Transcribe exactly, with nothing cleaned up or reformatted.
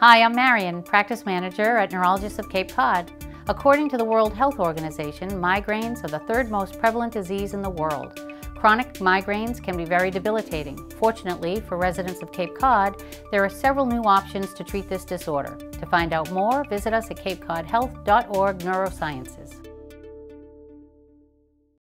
Hi, I'm Marion, practice manager at Neurologists of Cape Cod. According to the World Health Organization, migraines are the third most prevalent disease in the world. Chronic migraines can be very debilitating. Fortunately for residents of Cape Cod, there are several new options to treat this disorder. To find out more, visit us at cape cod health dot org Neurosciences.